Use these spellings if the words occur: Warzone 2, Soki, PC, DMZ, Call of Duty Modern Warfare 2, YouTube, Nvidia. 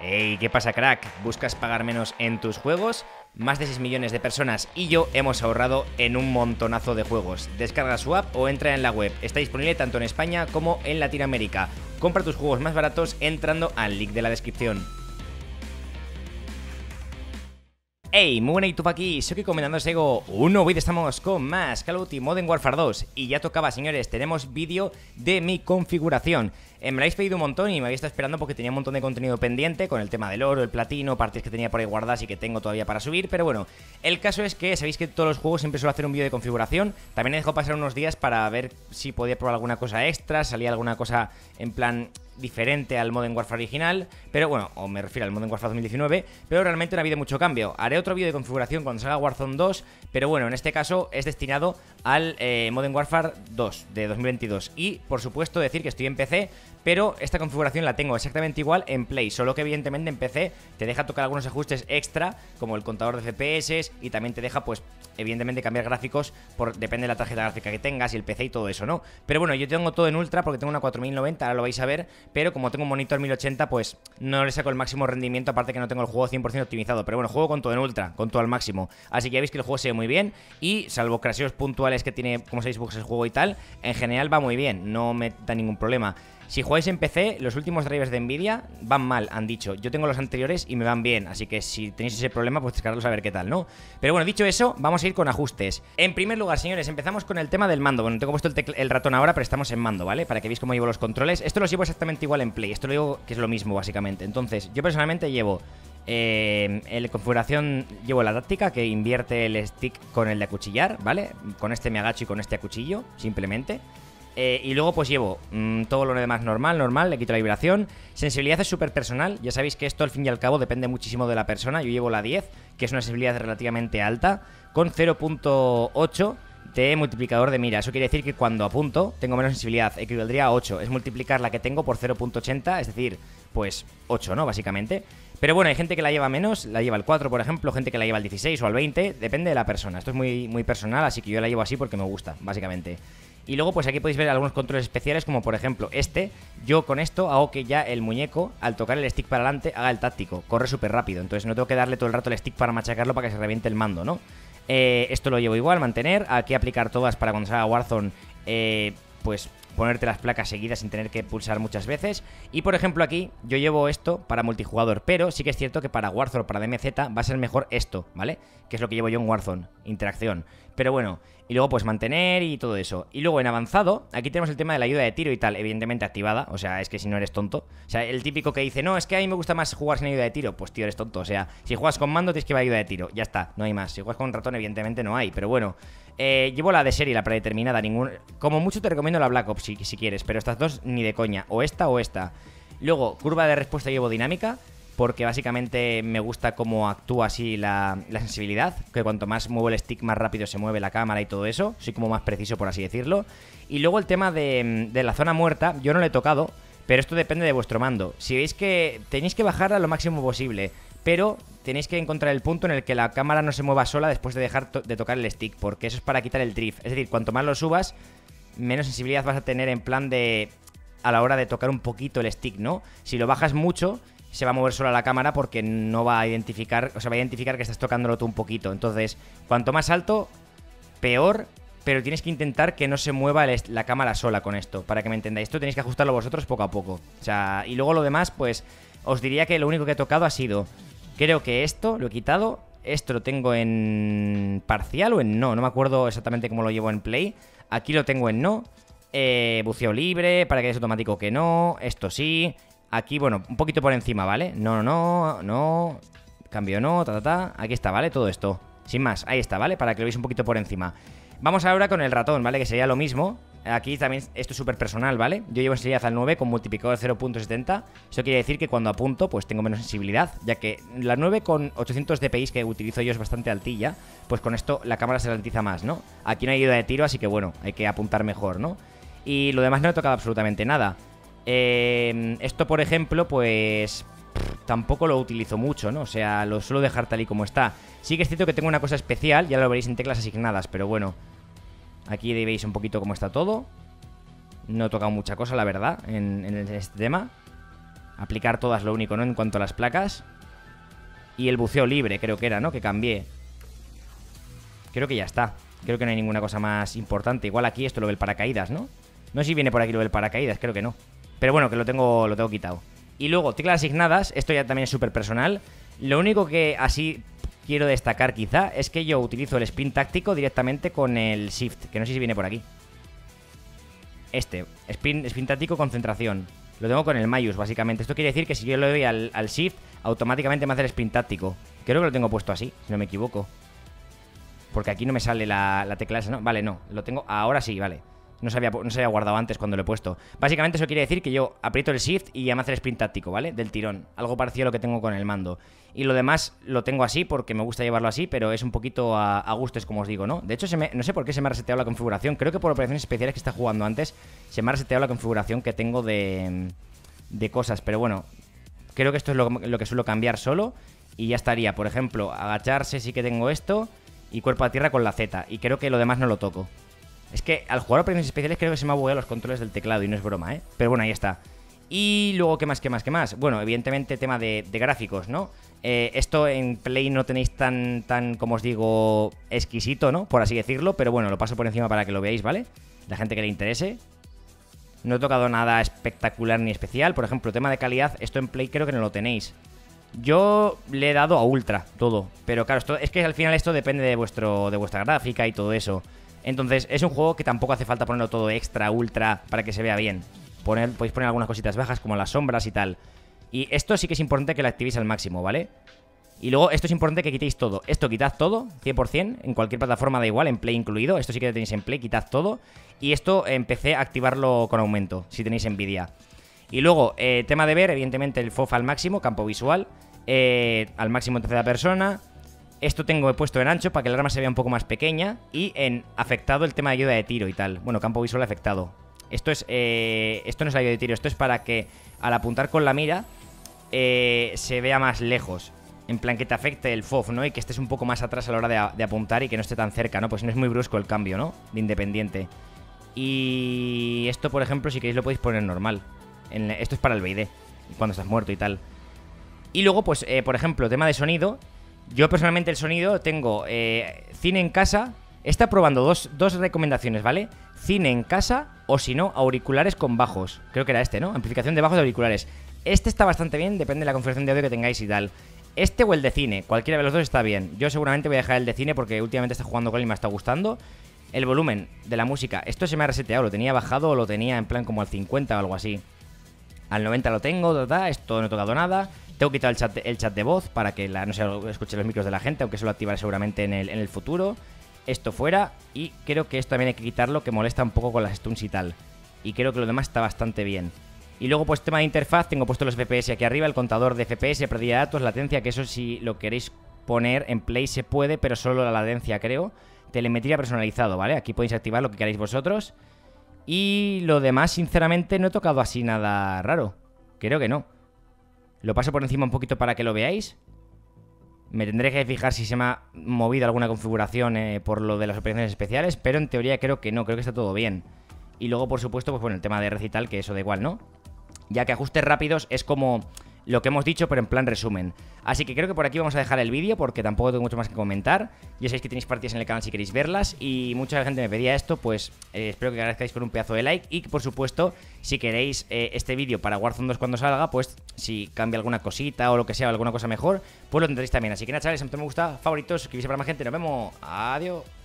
Hey, ¿qué pasa, crack? ¿Buscas pagar menos en tus juegos? Más de 6 millones de personas y yo hemos ahorrado en un montonazo de juegos. Descarga su app o entra en la web. Está disponible tanto en España como en Latinoamérica. Compra tus juegos más baratos entrando al link de la descripción. Hey, muy buena YouTube aquí, Soki comentando Sego. Un nuevo vídeo, estamos con más Call of Duty Modern Warfare 2. Y ya tocaba, señores, tenemos vídeo de mi configuración. Me lo habéis pedido un montón y me habéis estado esperando porque tenía un montón de contenido pendiente con el tema del oro, el platino, partes que tenía por ahí guardadas y que tengo todavía para subir. Pero bueno, el caso es que sabéis que todos los juegos siempre suelo hacer un vídeo de configuración. También he dejado pasar unos días para ver si podía probar alguna cosa extra, salía alguna cosa en plan diferente al Modern Warfare original, pero bueno, o me refiero al Modern Warfare 2019, pero realmente no ha habido mucho cambio. Haré otro vídeo de configuración cuando salga Warzone 2, pero bueno, en este caso es destinado al Modern Warfare 2 de 2022. Y por supuesto decir que estoy en PC, pero esta configuración la tengo exactamente igual en Play, solo que evidentemente en PC te deja tocar algunos ajustes extra, como el contador de FPS, y también te deja, pues, evidentemente cambiar gráficos, depende de la tarjeta gráfica que tengas y el PC y todo eso, ¿no? Pero bueno, yo tengo todo en Ultra porque tengo una 4090, ahora lo vais a ver, pero como tengo un monitor 1080, pues no le saco el máximo rendimiento, aparte que no tengo el juego 100% optimizado, pero bueno, juego con todo en Ultra, con todo al máximo, así que ya veis que el juego se ve muy bien, y salvo crasheos puntuales que tiene, como sabéis, bugs el juego y tal, en general va muy bien, no me da ningún problema. Si jugáis en PC, los últimos drivers de Nvidia van mal, han dicho. Yo tengo los anteriores y me van bien, así que si tenéis ese problema, pues descargarlos a ver qué tal, ¿no? Pero bueno, dicho eso, vamos a ir con ajustes. En primer lugar, señores, empezamos con el tema del mando. Bueno, tengo puesto el ratón ahora, pero estamos en mando, ¿vale? Para que veáis cómo llevo los controles. Esto lo llevo exactamente igual en Play, esto lo digo que es lo mismo, básicamente. Entonces, yo personalmente llevo... en la configuración llevo la táctica, que invierte el stick con el de acuchillar, ¿vale? Con este me agacho y con este acuchillo, simplemente. Y luego pues llevo todo lo demás normal, le quito la vibración. Sensibilidad es súper personal, ya sabéis que esto al fin y al cabo depende muchísimo de la persona. Yo llevo la 10, que es una sensibilidad relativamente alta, con 0.8 de multiplicador de mira. Eso quiere decir que cuando apunto tengo menos sensibilidad, equivaldría a 8, es multiplicar la que tengo por 0.80, es decir, pues 8, ¿no? Básicamente. Pero bueno, hay gente que la lleva menos, la lleva al 4, por ejemplo, gente que la lleva al 16 o al 20, depende de la persona. Esto es muy personal, así que yo la llevo así porque me gusta, básicamente. Y luego pues aquí podéis ver algunos controles especiales, como por ejemplo este. Yo con esto hago que ya el muñeco, al tocar el stick para adelante, haga el táctico. Corre súper rápido, entonces no tengo que darle todo el rato el stick para machacarlo para que se reviente el mando, ¿no? Esto lo llevo igual, mantener. Aquí aplicar todas para cuando salga Warzone, pues... ponerte las placas seguidas sin tener que pulsar muchas veces. Y por ejemplo aquí yo llevo esto para multijugador, pero sí que es cierto que para Warzone, para DMZ, va a ser mejor esto, ¿vale? Que es lo que llevo yo en Warzone, interacción. Pero bueno, y luego pues mantener y todo eso. Y luego en avanzado, aquí tenemos el tema de la ayuda de tiro y tal, evidentemente activada, o sea, es que si no eres tonto. O sea, el típico que dice, no, es que a mí me gusta más jugar sin ayuda de tiro, pues tío, eres tonto. O sea, si juegas con mando tienes que llevar ayuda de tiro, ya está, no hay más. Si juegas con ratón evidentemente no hay, pero bueno. Llevo la de serie, la predeterminada, como mucho te recomiendo la Black Ops si quieres, pero estas dos ni de coña, o esta o esta. Luego, curva de respuesta llevo dinámica, porque básicamente me gusta cómo actúa así la sensibilidad, que cuanto más muevo el stick más rápido se mueve la cámara y todo eso, soy como más preciso, por así decirlo. Y luego el tema de la zona muerta, yo no lo he tocado, pero esto depende de vuestro mando. Si veis que tenéis que bajarla lo máximo posible, pero tenéis que encontrar el punto en el que la cámara no se mueva sola después de dejar de tocar el stick, porque eso es para quitar el drift. Es decir, cuanto más lo subas, menos sensibilidad vas a tener en plan de... a la hora de tocar un poquito el stick, ¿no? Si lo bajas mucho, se va a mover sola la cámara porque no va a identificar... o sea, va a identificar que estás tocándolo tú un poquito. Entonces, cuanto más alto, peor... pero tienes que intentar que no se mueva la cámara sola con esto, para que me entendáis. Esto tenéis que ajustarlo vosotros poco a poco. O sea, y luego lo demás, pues, os diría que lo único que he tocado ha sido... creo que esto lo he quitado, esto lo tengo en parcial o en no me acuerdo exactamente cómo lo llevo en Play. Aquí lo tengo en no, buceo libre, paracaídas automático que no, esto sí. Aquí, bueno, un poquito por encima, ¿vale? No, cambio no, aquí está, ¿vale? Todo esto, sin más, ahí está, ¿vale? Para que lo veáis un poquito por encima. Vamos ahora con el ratón, ¿vale? Que sería lo mismo. Aquí también esto es súper personal, ¿vale? Yo llevo sensibilidad al 9 con multiplicador 0.70. Eso quiere decir que cuando apunto, pues tengo menos sensibilidad, ya que la 9 con 800 DPI que utilizo yo es bastante altilla, pues con esto la cámara se ralentiza más, ¿no? Aquí no hay ayuda de tiro, así que bueno, hay que apuntar mejor, ¿no? Y lo demás no he tocado absolutamente nada. Esto, por ejemplo, pues... tampoco lo utilizo mucho, ¿no? O sea, lo suelo dejar tal y como está. Sí que es cierto que tengo una cosa especial, ya lo veréis en teclas asignadas, pero bueno. Aquí veis un poquito cómo está todo. No he tocado mucha cosa, la verdad, en este tema. Aplicar todas, lo único, ¿no? En cuanto a las placas. Y el buceo libre, creo que era, ¿no? Que cambié. Creo que ya está. Creo que no hay ninguna cosa más importante. Igual aquí esto, lo del paracaídas, ¿no? No sé si viene por aquí lo del paracaídas, creo que no. Pero bueno, que lo tengo quitado. Y luego, teclas asignadas, esto ya también es súper personal. Lo único que así quiero destacar quizá es que yo utilizo el sprint táctico directamente con el shift, que no sé si viene por aquí. Este, sprint táctico, concentración. Lo tengo con el Mayus, básicamente. Esto quiere decir que si yo le doy al shift, automáticamente me hace el sprint táctico. Creo que lo tengo puesto así, si no me equivoco. Porque aquí no me sale la tecla esa, ¿no? Vale, no, lo tengo ahora sí, vale. No se había guardado antes cuando lo he puesto. Básicamente eso quiere decir que yo aprieto el shift y ya me hace el sprint táctico, ¿vale? Del tirón. Algo parecido a lo que tengo con el mando. Y lo demás lo tengo así porque me gusta llevarlo así, pero es un poquito a gustos, como os digo, ¿no? De hecho, no sé por qué se me ha reseteado la configuración. Creo que por operaciones especiales que estaba jugando antes se me ha reseteado la configuración que tengo de cosas. Pero bueno, creo que esto es lo que suelo cambiar solo y ya estaría. Por ejemplo, agacharse sí que tengo esto y cuerpo a tierra con la Z. Y creo que lo demás no lo toco. Es que al jugar operaciones especiales creo que se me ha bugueado los controles del teclado y no es broma, ¿eh? Pero bueno, ahí está. Y luego, ¿qué más? Bueno, evidentemente tema de gráficos, ¿no? Esto en Play no tenéis tan, como os digo, exquisito, ¿no? Por así decirlo, pero bueno, lo paso por encima para que lo veáis, ¿vale? La gente que le interese. No he tocado nada espectacular ni especial. Por ejemplo, tema de calidad, esto en Play creo que no lo tenéis. Yo le he dado a ultra todo, pero claro, esto, es que al final esto depende de vuestra gráfica y todo eso. Entonces, es un juego que tampoco hace falta ponerlo todo extra, ultra, para que se vea bien. Podéis poner algunas cositas bajas, como las sombras y tal. Y esto sí que es importante que lo activéis al máximo, ¿vale? Y luego, esto es importante que quitéis todo. Esto quitad todo, 100%, en cualquier plataforma da igual, en Play incluido. Esto sí que lo tenéis en Play, quitad todo. Y esto empecé a activarlo con aumento, si tenéis Nvidia. Y luego, tema de ver, evidentemente, el FOV al máximo, campo visual. Al máximo en tercera persona. Esto tengo puesto en ancho para que el arma se vea un poco más pequeña. Y en afectado el tema de ayuda de tiro y tal. Bueno, campo visual afectado. Esto no es ayuda de tiro. Esto es para que al apuntar con la mira se vea más lejos. En plan que te afecte el FOV, ¿no? Y que estés un poco más atrás a la hora de apuntar y que no esté tan cerca, ¿no? Pues no es muy brusco el cambio, ¿no? De independiente. Y esto, por ejemplo, si queréis lo podéis poner normal. Esto es para el BID, cuando estás muerto y tal. Y luego, pues, por ejemplo, tema de sonido. Yo personalmente el sonido tengo cine en casa. Está probando dos recomendaciones, ¿vale? Cine en casa o si no, auriculares con bajos. Creo que era este, ¿no? Amplificación de bajos de auriculares. Este está bastante bien, depende de la configuración de audio que tengáis y tal. Este o el de cine, cualquiera de los dos está bien. Yo seguramente voy a dejar el de cine porque últimamente está jugando con él y me está gustando. El volumen de la música, esto se me ha reseteado, lo tenía bajado o lo tenía en plan como al 50 o algo así. Al 90 lo tengo, esto no he tocado nada. Tengo quitado el chat de voz para que no se escuchen los micros de la gente, aunque eso lo activaré seguramente en el futuro. Esto fuera, y creo que esto también hay que quitarlo, que molesta un poco con las stuns y tal. Y creo que lo demás está bastante bien. Y luego, pues tema de interfaz, tengo puesto los FPS aquí arriba, el contador de FPS, pérdida de datos, latencia, que eso si lo queréis poner en Play se puede, pero solo la latencia creo. Telemetría personalizado, ¿vale? Aquí podéis activar lo que queráis vosotros. Y lo demás, sinceramente, no he tocado así nada raro. Creo que no. Lo paso por encima un poquito para que lo veáis. Me tendré que fijar si se me ha movido alguna configuración por lo de las operaciones especiales, pero en teoría creo que no, creo que está todo bien. Y luego, por supuesto, pues bueno, el tema de recital, que eso da igual, ¿no? Ya que ajustes rápidos es como lo que hemos dicho, pero en plan resumen. Así que creo que por aquí vamos a dejar el vídeo porque tampoco tengo mucho más que comentar. Ya sabéis que tenéis partidas en el canal si queréis verlas y mucha gente me pedía esto, pues espero que agradezcáis con un pedazo de like y, por supuesto, si queréis este vídeo para Warzone 2 cuando salga, pues si cambia alguna cosita o lo que sea, alguna cosa mejor, pues lo tendréis también. Así que nada, chavales, si me gusta, favoritos, suscribirse para más gente. Nos vemos. Adiós.